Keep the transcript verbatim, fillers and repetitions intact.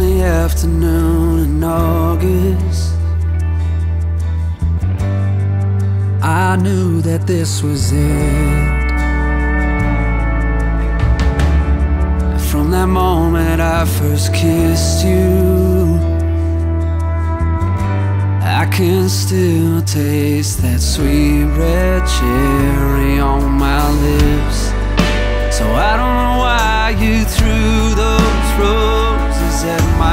sunny afternoon in August, I knew that this was it. From that moment I first kissed you, I can still taste that sweet red cherry on my lips. So I don't know why you threw those roses at my